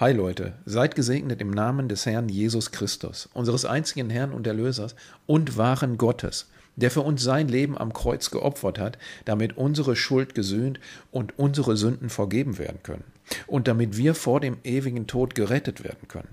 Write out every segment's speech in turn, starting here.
Hi Leute, seid gesegnet im Namen des Herrn Jesus Christus, unseres einzigen Herrn und Erlösers und wahren Gottes, der für uns sein Leben am Kreuz geopfert hat, damit unsere Schuld gesühnt und unsere Sünden vergeben werden können und damit wir vor dem ewigen Tod gerettet werden können.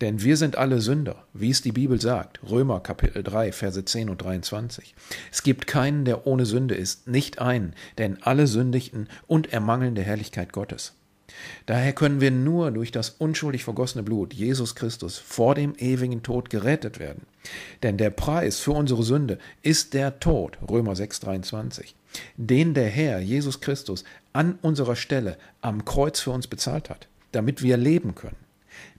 Denn wir sind alle Sünder, wie es die Bibel sagt, Römer Kapitel 3, Verse 10 und 23. Es gibt keinen, der ohne Sünde ist, nicht einen, denn alle sündigten und ermangeln der Herrlichkeit Gottes. Daher können wir nur durch das unschuldig vergossene Blut Jesus Christus vor dem ewigen Tod gerettet werden. Denn der Preis für unsere Sünde ist der Tod, Römer 6, 23, den der Herr Jesus Christus an unserer Stelle am Kreuz für uns bezahlt hat, damit wir leben können.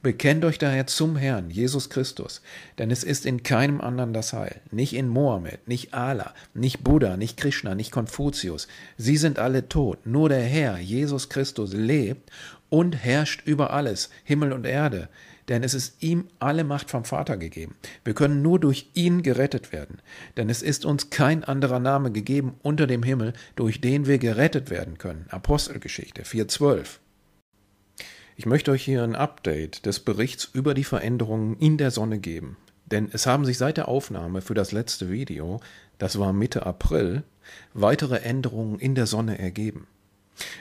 Bekennt euch daher zum Herrn, Jesus Christus, denn es ist in keinem anderen das Heil, nicht in Mohammed, nicht Allah, nicht Buddha, nicht Krishna, nicht Konfuzius. Sie sind alle tot, nur der Herr, Jesus Christus, lebt und herrscht über alles, Himmel und Erde, denn es ist ihm alle Macht vom Vater gegeben. Wir können nur durch ihn gerettet werden, denn es ist uns kein anderer Name gegeben unter dem Himmel, durch den wir gerettet werden können. Apostelgeschichte 4,12. Ich möchte euch hier ein Update des Berichts über die Veränderungen in der Sonne geben, denn es haben sich seit der Aufnahme für das letzte Video, das war Mitte April, weitere Änderungen in der Sonne ergeben.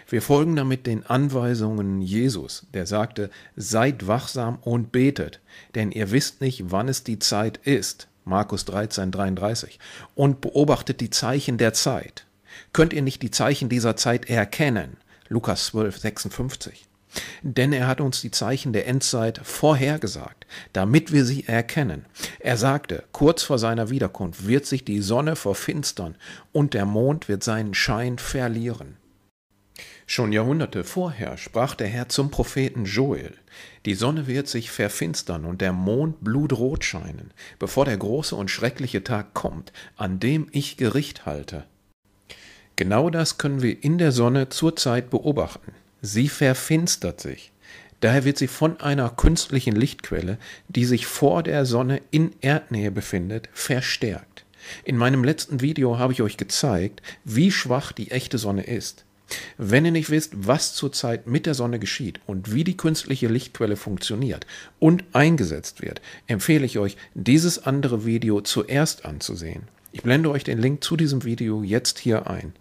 Wir folgen damit den Anweisungen Jesus, der sagte, seid wachsam und betet, denn ihr wisst nicht, wann es die Zeit ist, Markus 13, 33, und beobachtet die Zeichen der Zeit. Könnt ihr nicht die Zeichen dieser Zeit erkennen, Lukas 12, 56. Denn er hat uns die Zeichen der Endzeit vorhergesagt, damit wir sie erkennen. Er sagte, kurz vor seiner Wiederkunft wird sich die Sonne verfinstern und der Mond wird seinen Schein verlieren. Schon Jahrhunderte vorher sprach der Herr zum Propheten Joel, die Sonne wird sich verfinstern und der Mond blutrot scheinen, bevor der große und schreckliche Tag kommt, an dem ich Gericht halte. Genau das können wir in der Sonne zurzeit beobachten. Sie verfinstert sich. Daher wird sie von einer künstlichen Lichtquelle, die sich vor der Sonne in Erdnähe befindet, verstärkt. In meinem letzten Video habe ich euch gezeigt, wie schwach die echte Sonne ist. Wenn ihr nicht wisst, was zurzeit mit der Sonne geschieht und wie die künstliche Lichtquelle funktioniert und eingesetzt wird, empfehle ich euch, dieses andere Video zuerst anzusehen. Ich blende euch den Link zu diesem Video jetzt hier ein.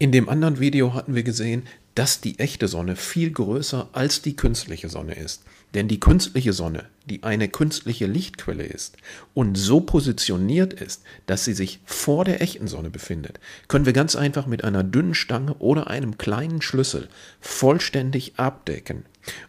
In dem anderen Video hatten wir gesehen, dass die echte Sonne viel größer als die künstliche Sonne ist. Denn die künstliche Sonne, die eine künstliche Lichtquelle ist und so positioniert ist, dass sie sich vor der echten Sonne befindet, können wir ganz einfach mit einer dünnen Stange oder einem kleinen Schlüssel vollständig abdecken.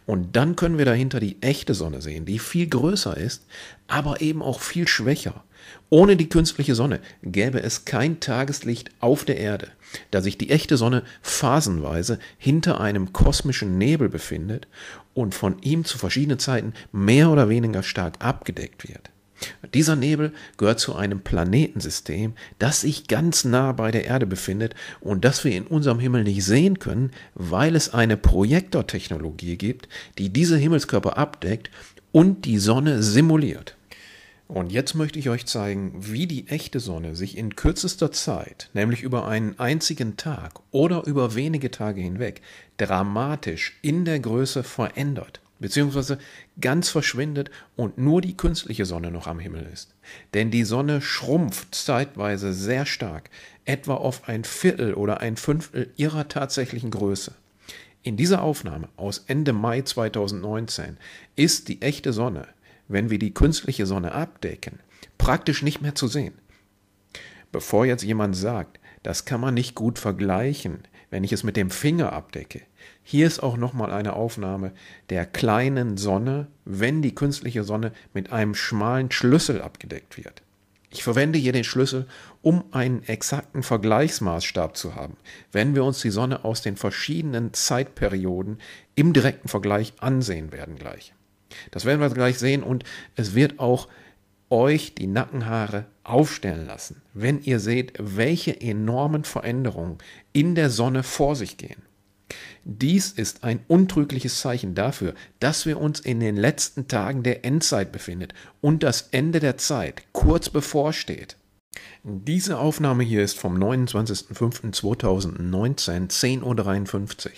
Und dann können wir dahinter die echte Sonne sehen, die viel größer ist, aber eben auch viel schwächer. Ohne die künstliche Sonne gäbe es kein Tageslicht auf der Erde, da sich die echte Sonne phasenweise hinter einem kosmischen Nebel befindet und von ihm zu verschiedenen Zeiten mehr oder weniger stark abgedeckt wird. Dieser Nebel gehört zu einem Planetensystem, das sich ganz nah bei der Erde befindet und das wir in unserem Himmel nicht sehen können, weil es eine Projektortechnologie gibt, die diese Himmelskörper abdeckt und die Sonne simuliert. Und jetzt möchte ich euch zeigen, wie die echte Sonne sich in kürzester Zeit, nämlich über einen einzigen Tag oder über wenige Tage hinweg, dramatisch in der Größe verändert, beziehungsweise ganz verschwindet und nur die künstliche Sonne noch am Himmel ist. Denn die Sonne schrumpft zeitweise sehr stark, etwa auf ein Viertel oder ein Fünftel ihrer tatsächlichen Größe. In dieser Aufnahme aus Ende Mai 2019 ist die echte Sonne, wenn wir die künstliche Sonne abdecken, praktisch nicht mehr zu sehen. Bevor jetzt jemand sagt, das kann man nicht gut vergleichen, wenn ich es mit dem Finger abdecke. Hier ist auch nochmal eine Aufnahme der kleinen Sonne, wenn die künstliche Sonne mit einem schmalen Schlüssel abgedeckt wird. Ich verwende hier den Schlüssel, um einen exakten Vergleichsmaßstab zu haben, wenn wir uns die Sonne aus den verschiedenen Zeitperioden im direkten Vergleich ansehen werden gleich. Das werden wir gleich sehen und es wird auch euch die Nackenhaare aufstellen lassen, wenn ihr seht, welche enormen Veränderungen in der Sonne vor sich gehen. Dies ist ein untrügliches Zeichen dafür, dass wir uns in den letzten Tagen der Endzeit befinden und das Ende der Zeit kurz bevorsteht. Diese Aufnahme hier ist vom 29.05.2019, 10:53 Uhr.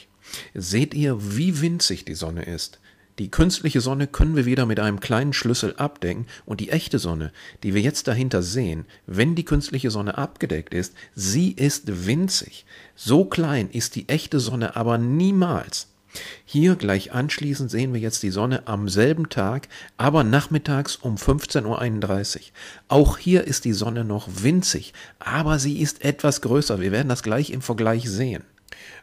Seht ihr, wie winzig die Sonne ist? Die künstliche Sonne können wir wieder mit einem kleinen Schlüssel abdecken und die echte Sonne, die wir jetzt dahinter sehen, wenn die künstliche Sonne abgedeckt ist, sie ist winzig. So klein ist die echte Sonne aber niemals. Hier gleich anschließend sehen wir jetzt die Sonne am selben Tag, aber nachmittags um 15:31 Uhr. Auch hier ist die Sonne noch winzig, aber sie ist etwas größer. Wir werden das gleich im Vergleich sehen.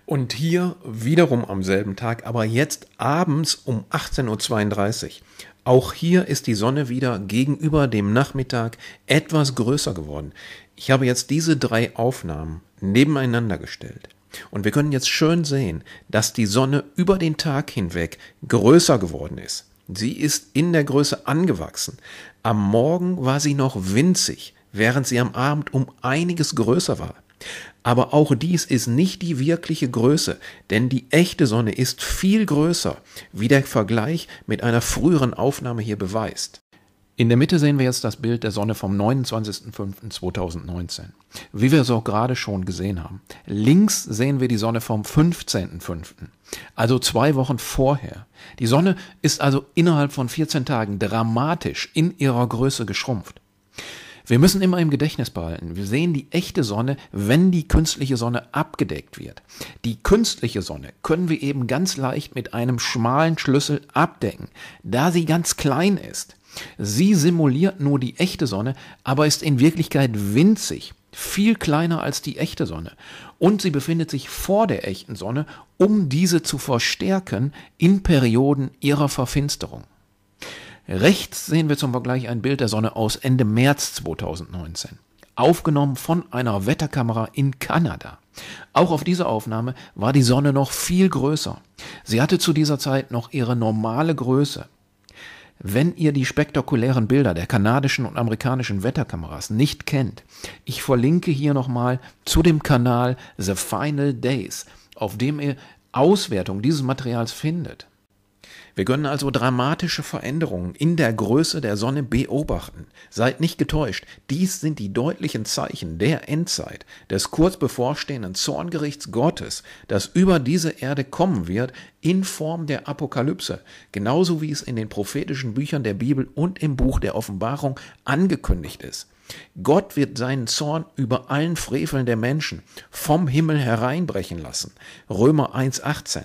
Und hier wiederum am selben Tag, aber jetzt abends um 18:32 Uhr. Auch hier ist die Sonne wieder gegenüber dem Nachmittag etwas größer geworden. Ich habe jetzt diese drei Aufnahmen nebeneinander gestellt. Und wir können jetzt schön sehen, dass die Sonne über den Tag hinweg größer geworden ist. Sie ist in der Größe angewachsen. Am Morgen war sie noch winzig, während sie am Abend um einiges größer war. Aber auch dies ist nicht die wirkliche Größe, denn die echte Sonne ist viel größer, wie der Vergleich mit einer früheren Aufnahme hier beweist. In der Mitte sehen wir jetzt das Bild der Sonne vom 29.05.2019. Wie wir es auch gerade schon gesehen haben. Links sehen wir die Sonne vom 15.05., also 2 Wochen vorher. Die Sonne ist also innerhalb von 14 Tagen dramatisch in ihrer Größe geschrumpft. Wir müssen immer im Gedächtnis behalten, wir sehen die echte Sonne, wenn die künstliche Sonne abgedeckt wird. Die künstliche Sonne können wir eben ganz leicht mit einem schmalen Schlüssel abdecken, da sie ganz klein ist. Sie simuliert nur die echte Sonne, aber ist in Wirklichkeit winzig, viel kleiner als die echte Sonne. Und sie befindet sich vor der echten Sonne, um diese zu verstärken in Perioden ihrer Verfinsterung. Rechts sehen wir zum Vergleich ein Bild der Sonne aus Ende März 2019, aufgenommen von einer Wetterkamera in Kanada. Auch auf dieser Aufnahme war die Sonne noch viel größer. Sie hatte zu dieser Zeit noch ihre normale Größe. Wenn ihr die spektakulären Bilder der kanadischen und amerikanischen Wetterkameras nicht kennt, ich verlinke hier nochmal zu dem Kanal The Final Days, auf dem ihr Auswertungen dieses Materials findet. Wir können also dramatische Veränderungen in der Größe der Sonne beobachten. Seid nicht getäuscht, dies sind die deutlichen Zeichen der Endzeit, des kurz bevorstehenden Zorngerichts Gottes, das über diese Erde kommen wird in Form der Apokalypse, genauso wie es in den prophetischen Büchern der Bibel und im Buch der Offenbarung angekündigt ist. Gott wird seinen Zorn über allen Freveln der Menschen vom Himmel hereinbrechen lassen. Römer 1,18.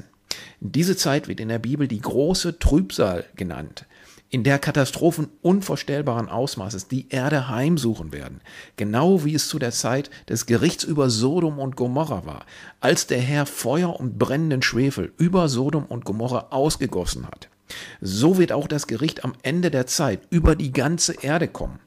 Diese Zeit wird in der Bibel die große Trübsal genannt, in der Katastrophen unvorstellbaren Ausmaßes die Erde heimsuchen werden, genau wie es zu der Zeit des Gerichts über Sodom und Gomorra war, als der Herr Feuer und brennenden Schwefel über Sodom und Gomorra ausgegossen hat. So wird auch das Gericht am Ende der Zeit über die ganze Erde kommen.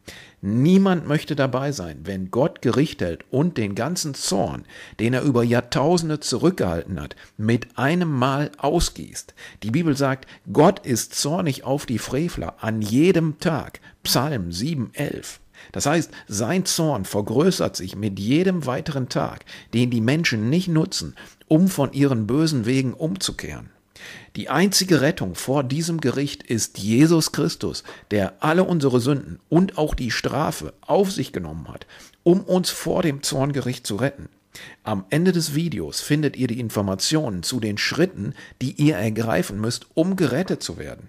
Niemand möchte dabei sein, wenn Gott Gericht hält und den ganzen Zorn, den er über Jahrtausende zurückgehalten hat, mit einem Mal ausgießt. Die Bibel sagt, Gott ist zornig auf die Frevler an jedem Tag. Psalm 7,11. Das heißt, sein Zorn vergrößert sich mit jedem weiteren Tag, den die Menschen nicht nutzen, um von ihren bösen Wegen umzukehren. Die einzige Rettung vor diesem Gericht ist Jesus Christus, der alle unsere Sünden und auch die Strafe auf sich genommen hat, um uns vor dem Zorngericht zu retten. Am Ende des Videos findet ihr die Informationen zu den Schritten, die ihr ergreifen müsst, um gerettet zu werden.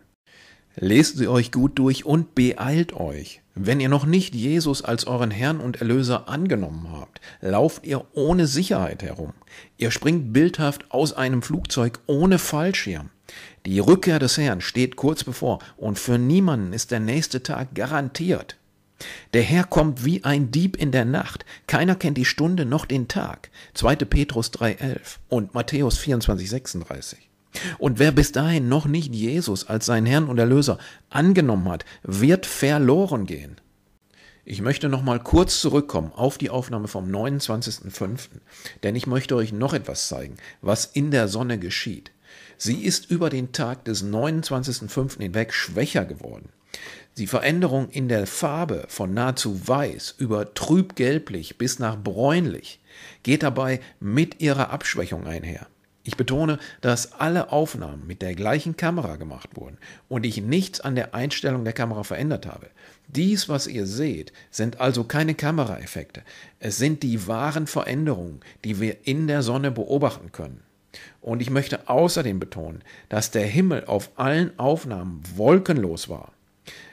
Lest sie euch gut durch und beeilt euch. Wenn ihr noch nicht Jesus als euren Herrn und Erlöser angenommen habt, lauft ihr ohne Sicherheit herum. Ihr springt bildhaft aus einem Flugzeug ohne Fallschirm. Die Rückkehr des Herrn steht kurz bevor und für niemanden ist der nächste Tag garantiert. Der Herr kommt wie ein Dieb in der Nacht. Keiner kennt die Stunde noch den Tag. 2. Petrus 3,11 und Matthäus 24,36. Und wer bis dahin noch nicht Jesus als seinen Herrn und Erlöser angenommen hat, wird verloren gehen. Ich möchte nochmal kurz zurückkommen auf die Aufnahme vom 29.05., denn ich möchte euch noch etwas zeigen, was in der Sonne geschieht. Sie ist über den Tag des 29.05. hinweg schwächer geworden. Die Veränderung in der Farbe von nahezu weiß über trüb-gelblich bis nach bräunlich geht dabei mit ihrer Abschwächung einher. Ich betone, dass alle Aufnahmen mit der gleichen Kamera gemacht wurden und ich nichts an der Einstellung der Kamera verändert habe. Dies, was ihr seht, sind also keine Kameraeffekte. Es sind die wahren Veränderungen, die wir in der Sonne beobachten können. Und ich möchte außerdem betonen, dass der Himmel auf allen Aufnahmen wolkenlos war.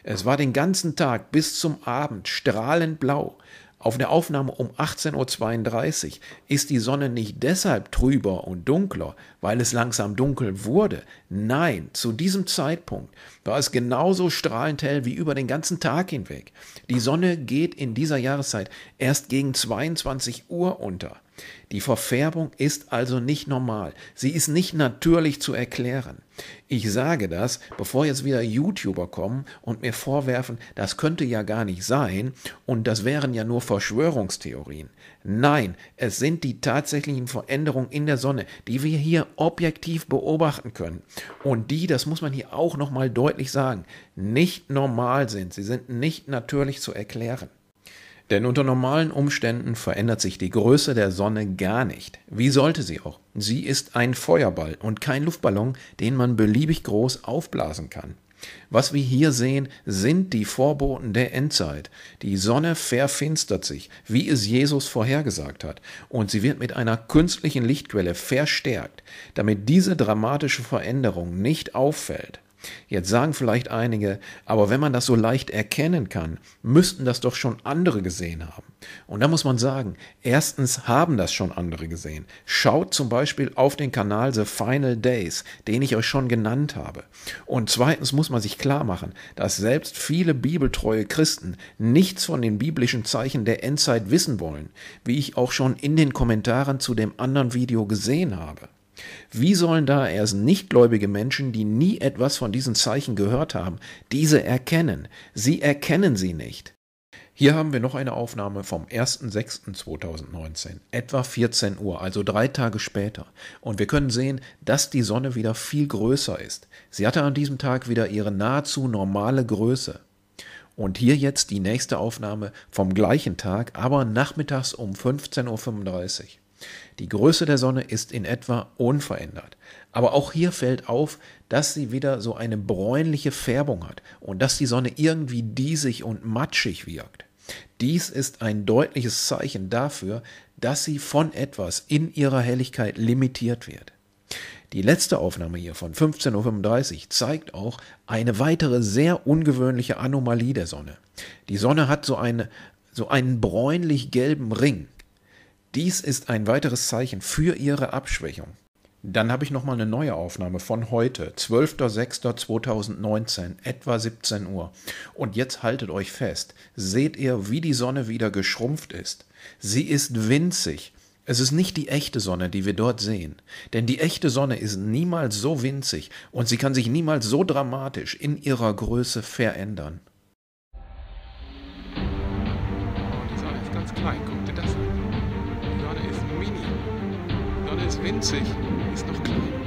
Es war den ganzen Tag bis zum Abend strahlend blau. Auf der Aufnahme um 18:32 Uhr ist die Sonne nicht deshalb trüber und dunkler, weil es langsam dunkel wurde. Nein, zu diesem Zeitpunkt war es genauso strahlend hell wie über den ganzen Tag hinweg. Die Sonne geht in dieser Jahreszeit erst gegen 22 Uhr unter. Die Verfärbung ist also nicht normal. Sie ist nicht natürlich zu erklären. Ich sage das, bevor jetzt wieder YouTuber kommen und mir vorwerfen, das könnte ja gar nicht sein und das wären ja nur Verschwörungstheorien. Nein, es sind die tatsächlichen Veränderungen in der Sonne, die wir hier objektiv beobachten können und die, das muss man hier auch nochmal deutlich sagen, nicht normal sind. Sie sind nicht natürlich zu erklären. Denn unter normalen Umständen verändert sich die Größe der Sonne gar nicht. Wie sollte sie auch? Sie ist ein Feuerball und kein Luftballon, den man beliebig groß aufblasen kann. Was wir hier sehen, sind die Vorboten der Endzeit. Die Sonne verfinstert sich, wie es Jesus vorhergesagt hat, und sie wird mit einer künstlichen Lichtquelle verstärkt, damit diese dramatische Veränderung nicht auffällt. Jetzt sagen vielleicht einige, aber wenn man das so leicht erkennen kann, müssten das doch schon andere gesehen haben. Und da muss man sagen, erstens haben das schon andere gesehen. Schaut zum Beispiel auf den Kanal The Final Days, den ich euch schon genannt habe. Und zweitens muss man sich klar machen, dass selbst viele bibeltreue Christen nichts von den biblischen Zeichen der Endzeit wissen wollen, wie ich auch schon in den Kommentaren zu dem anderen Video gesehen habe. Wie sollen da erst nichtgläubige Menschen, die nie etwas von diesen Zeichen gehört haben, diese erkennen? Sie erkennen sie nicht. Hier haben wir noch eine Aufnahme vom 1.6.2019, etwa 14 Uhr, also 3 Tage später. Und wir können sehen, dass die Sonne wieder viel größer ist. Sie hatte an diesem Tag wieder ihre nahezu normale Größe. Und hier jetzt die nächste Aufnahme vom gleichen Tag, aber nachmittags um 15:35 Uhr. Die Größe der Sonne ist in etwa unverändert. Aber auch hier fällt auf, dass sie wieder so eine bräunliche Färbung hat und dass die Sonne irgendwie diesig und matschig wirkt. Dies ist ein deutliches Zeichen dafür, dass sie von etwas in ihrer Helligkeit limitiert wird. Die letzte Aufnahme hier von 15:35 Uhr zeigt auch eine weitere sehr ungewöhnliche Anomalie der Sonne. Die Sonne hat so einen bräunlich-gelben Ring. Dies ist ein weiteres Zeichen für ihre Abschwächung. Dann habe ich nochmal eine neue Aufnahme von heute, 12.06.2019, etwa 17 Uhr. Und jetzt haltet euch fest, seht ihr, wie die Sonne wieder geschrumpft ist. Sie ist winzig. Es ist nicht die echte Sonne, die wir dort sehen, denn die echte Sonne ist niemals so winzig und sie kann sich niemals so dramatisch in ihrer Größe verändern. Die Sonne ist ganz klein, guck dir das an. Die Sonne ist mini. Die Sonne ist winzig, ist noch klein.